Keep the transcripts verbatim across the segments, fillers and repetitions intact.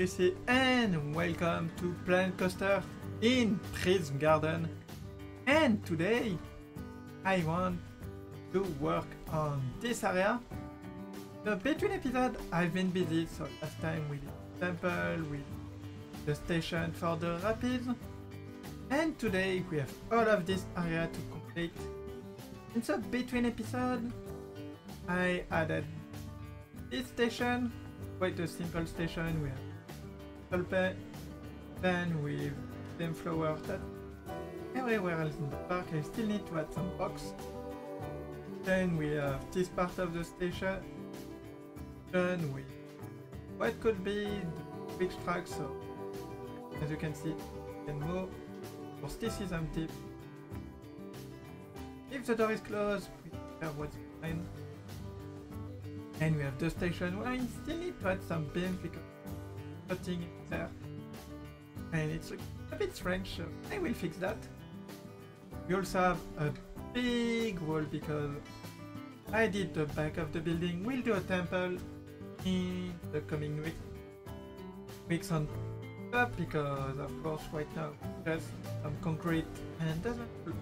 Lucy and welcome to Planet Coaster in Prism Garden, and today I want to work on this area. The between episode I've been busy, so last time we did the temple, we did the station for the rapids, and today we have all of this area to complete. In the between episode I added this station, quite a simple station with tulpen, then with same flower that everywhere else in the park. I still need to add some box. Then we have this part of the station with what could be the big track, so as you can see you can move. Of course this is empty. If the door is closed, we don't care what's behind. And we have the station where I still need to add some beams because I'm putting it there. And it's a bit strange, so I will fix that. We also have a big wall because I did the back of the building. We'll do a temple in the coming week. Weeks on top because of course right now just some concrete and doesn't look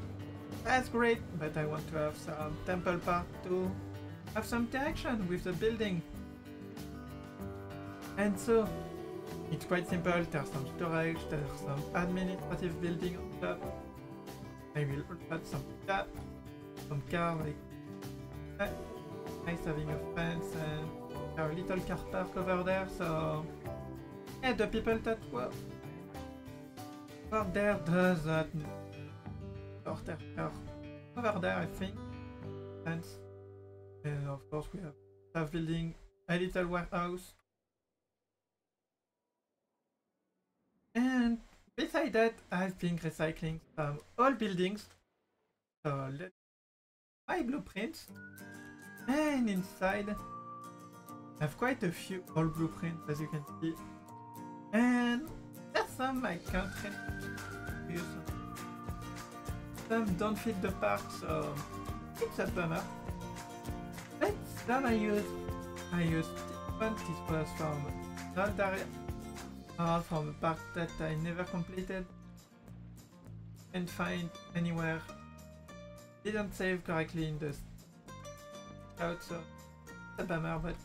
as great, but I want to have some temple part too. Have some interaction with the building, and so it's quite simple. There's some storage, there's some administrative building on top. I will add some tap, some car, like that. Nice having a fence and a little car park over there. So yeah, the people that work over there doesn't or their car over there, I think. And And of course we have a building, a little warehouse, and beside that I've been recycling some old buildings, so let's my blueprints, and inside I have quite a few old blueprints as you can see, and there's some I can't really use, some don't fit the park, so it's a bummer. Then I used, I used this one. This was from Dandaria, uh, from a park that I never completed and find anywhere. Didn't save correctly in the out, so it's a bummer, but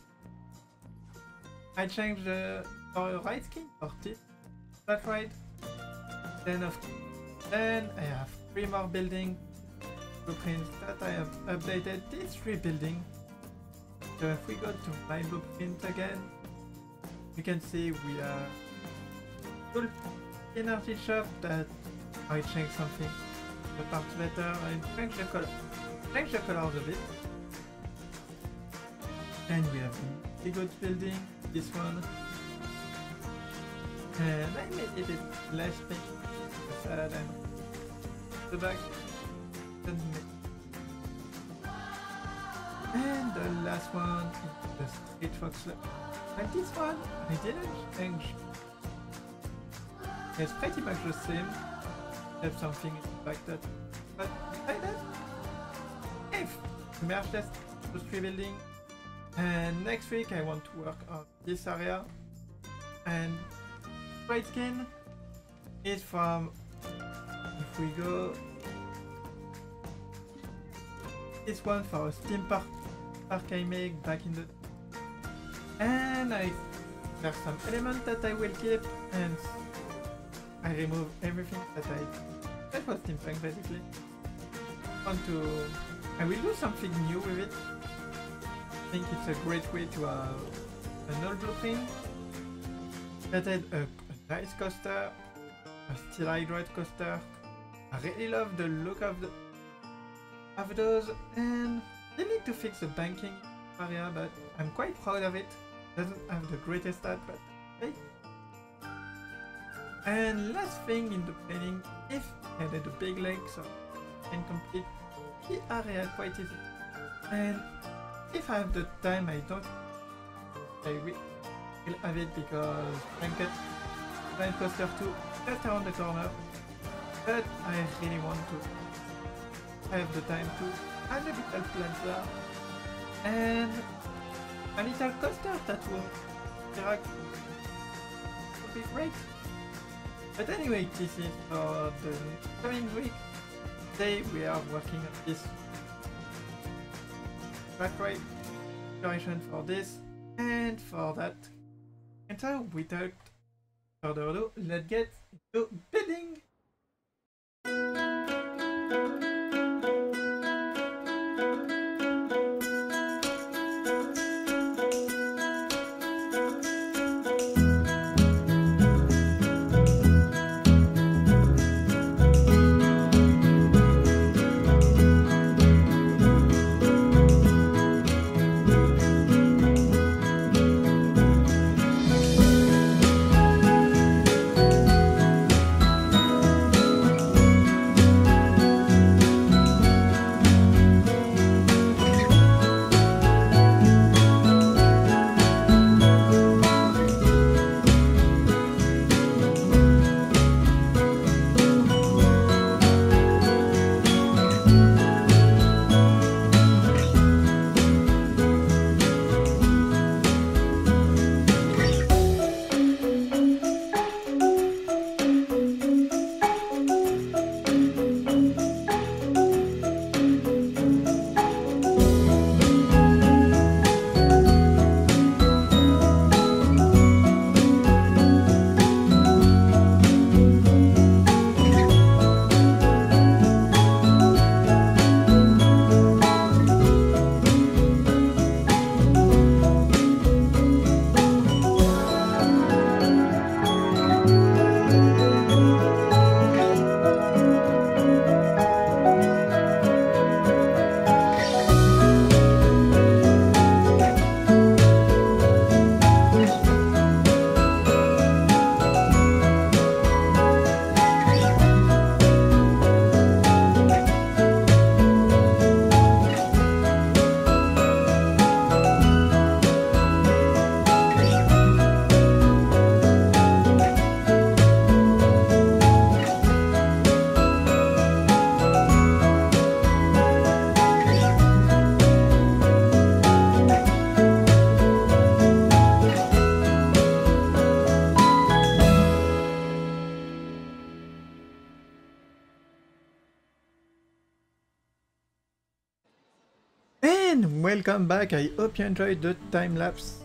I changed the uh, right skin for this, that right. Then of then I have three more building blueprints that I have updated. These three buildings. So if we go to my blueprint again, you can see we are full energy shop that I change something, the parts better and change the color, change the colors a bit. And we have the good building, this one, and I made it a bit less pink, the salad and the back. And the last one is the street fox lab. And this one, I didn't change. It's pretty much the same. There's something like that. But like that, I've merged the three buildings. And next week I want to work on this area. And white skin is from, if we go, this one for a steam park. Park I make back in the, and I there's some element that I will keep, and I remove everything that I that was steampunk basically. Want to I will do something new with it. I think it's a great way to have an old blueprint. Added a, a nice coaster, a steel hydrate coaster. I really love the look of the of those, and they need to fix the banking area, but I'm quite proud of it. Doesn't have the greatest stat, but hey. And last thing in the planning, if I added a big lake, so I can complete the area quite easily. And if I have the time, I don't, I will have it because Planko Planet Coaster two just around the corner. But I really want to have the time to. And a little plaza and a little coaster that will interact this race. But anyway, this is for the coming week. Today we are working on this track rate duration for this, and for that. And so without further ado, let's get into building. Welcome back, I hope you enjoyed the time lapse.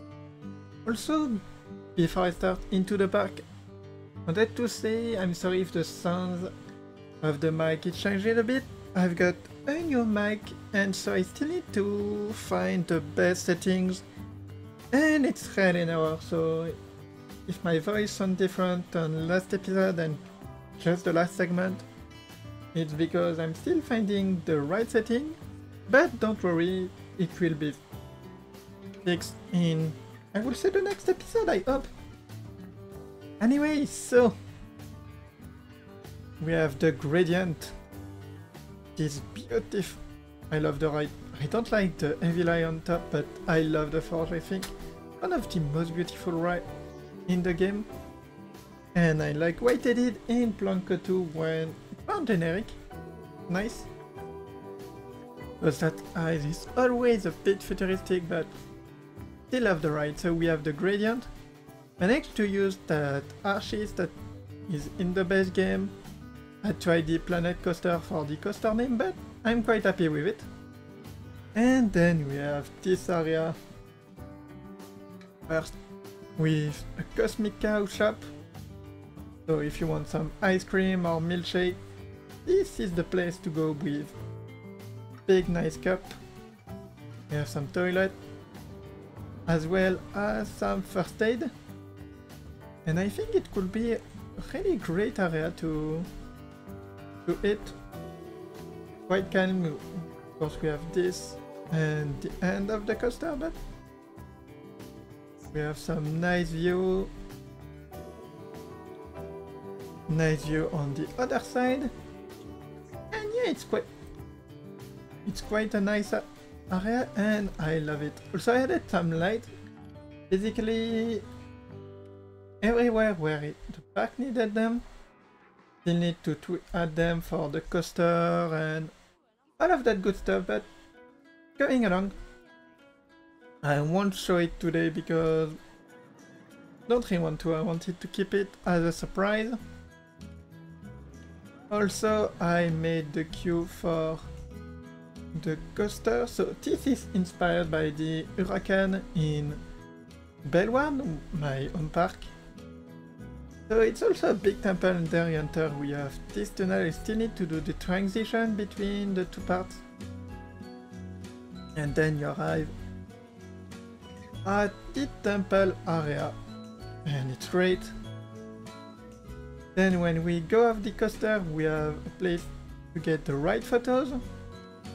Also, before I start into the park, I wanted to say I'm sorry if the sounds of the mic is changing a bit. I've got a new mic and so I still need to find the best settings, and it's really an hour, so if my voice sounds different on last episode and just the last segment, it's because I'm still finding the right setting, but don't worry. It will be fixed in, I will say, the next episode, I hope. Anyway, so we have the gradient. It is beautiful. I love the right. I don't like the heavy line on top, but I love the forge. I think one of the most beautiful rides in the game. And I like what they did in Planko two when it was generic. Nice. Because that ice is always a bit futuristic, but still have the ride. So we have the gradient. I next to use that arches that is in the base game. I tried the Planet Coaster for the coaster name, but I'm quite happy with it. And then we have this area first with a Cosmic Cow Shop. So if you want some ice cream or milkshake, this is the place to go with. Big nice cup. We have some toilet as well as some first aid, and I think it could be a really great area to to eat. Quite calm. Of course we have this and the end of the coaster, but we have some nice view nice view on the other side, and yeah, it's quite It's quite a nice area and I love it. Also I added some light. Basically everywhere where it, the park needed them. Still need to add them for the coaster and all of that good stuff, but going along. I won't show it today because Don't really want to, I wanted to keep it as a surprise. Also, I made the queue for the coaster. So this is inspired by the Huracan in Belwan, my home park. So it's also a big temple in there. Enter, we have this tunnel. I still need to do the transition between the two parts. And then you arrive at the temple area. And it's great. Then when we go off the coaster, we have a place to get the right photos. I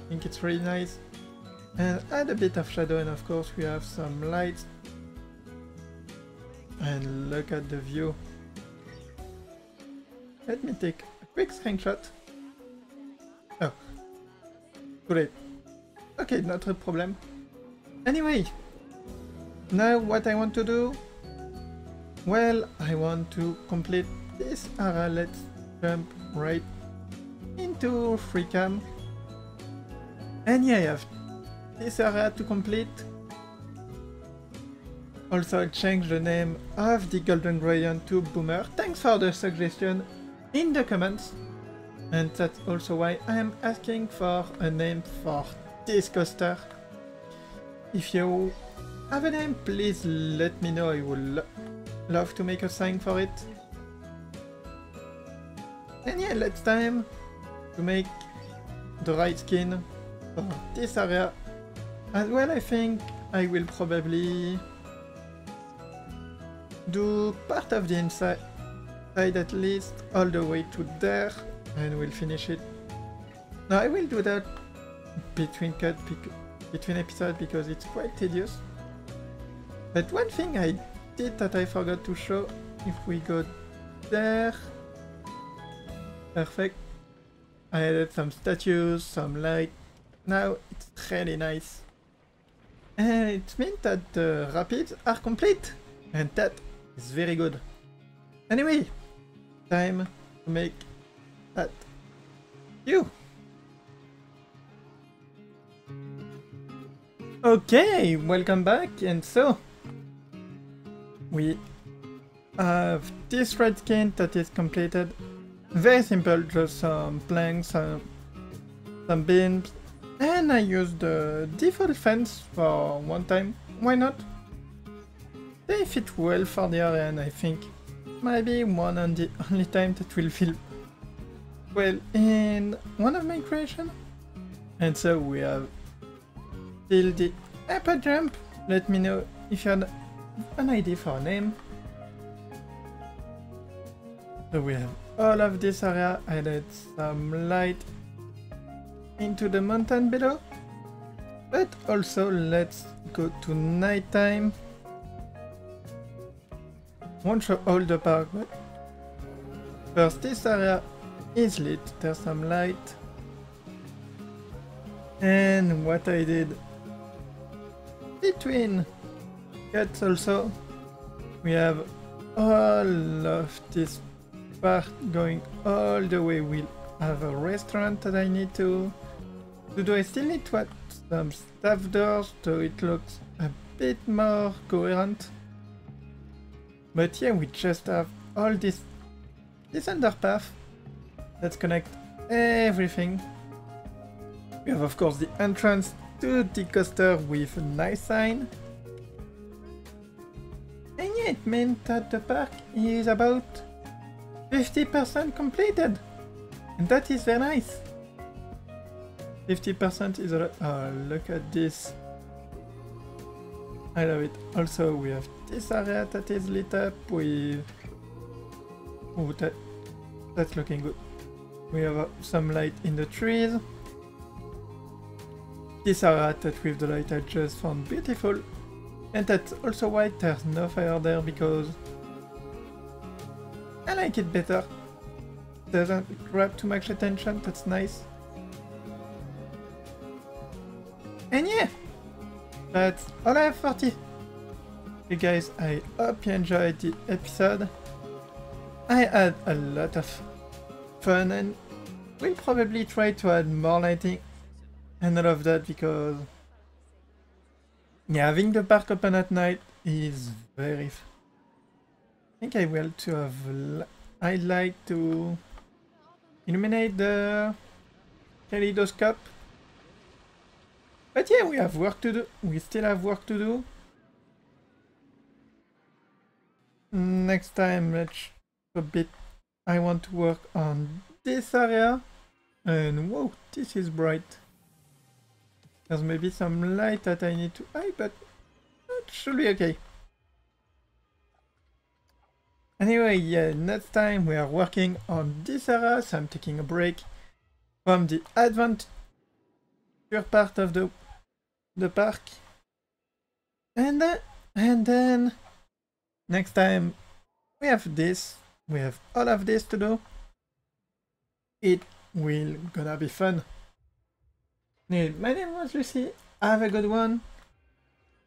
think it's really nice. And add a bit of shadow, and of course we have some lights. And look at the view. Let me take a quick screenshot. Oh, too late. Okay, not a problem. Anyway, now what I want to do? Well, I want to complete this area. Let's jump right into free cam. And yeah, I have this area to complete. Also, I changed the name of the Golden Dragon to Boomer. Thanks for the suggestion in the comments. And that's also why I am asking for a name for this coaster. If you have a name, please let me know. I would lo- love to make a sign for it. And yeah, it's time to make the right skin for this area. As well, I think I will probably do part of the inside at least all the way to there, and we'll finish it. Now I will do that between cut between episodes because it's quite tedious. But one thing I did that I forgot to show, if we go there, perfect, I added some statues, some light. Now it's really nice, and it means that the rapids are complete, and that it's very good. Anyway, time to make that you. Okay, welcome back, and so we have this red skin that is completed. Very simple, just some planks, some, some beams, and I used the default fence for one time. Why not? They fit well for the area, and I think maybe one and the only time that will feel well in one of my creations. And so we have still the upper jump. Let me know if you had an idea for a name. So we have all of this area, added some light into the mountain below. But also let's go to nighttime. Won't show all the park, but first this area is lit, there's some light. And what I did between cuts also, we have all of this part going all the way. We'll have a restaurant that I need to, to do. I still need to add some staff doors so it looks a bit more coherent. But yeah, we just have all this, this underpath. Let's connect everything. We have of course the entrance to the coaster with a nice sign. And yeah, it meant that the park is about fifty percent completed. And that is very nice. fifty percent is a lot. Oh, look at this. I love it. Also, we have this area that is lit up with... Oh, that, that's looking good. We have some light in the trees. This area that with the light I just found beautiful. And that's also why there's no fire there, because I like it better. Doesn't grab too much attention, that's nice. And yeah! That's all I have for today. You guys, I hope you enjoyed the episode. I had a lot of fun, and we'll probably try to add more lighting and all of that, because yeah, having the park open at night is very fun. think I will to have... I like to illuminate the kaleidoscope. But yeah, we have work to do. We still have work to do. Next time, let's a bit. I want to work on this area. And whoa, this is bright. There's maybe some light that I need to hide, but that should be okay. Anyway, yeah, next time we are working on this area, so I'm taking a break from the adventure part of the the park, and then and then next time we have this, we have all of this to do. It will gonna be fun. Anyway, my name was Lucy. Have a good one.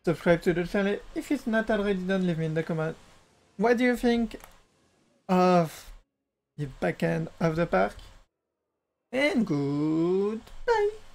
Subscribe to the channel if it's not already done. Leave me in the comment. What do you think of the back end of the park? And goodbye.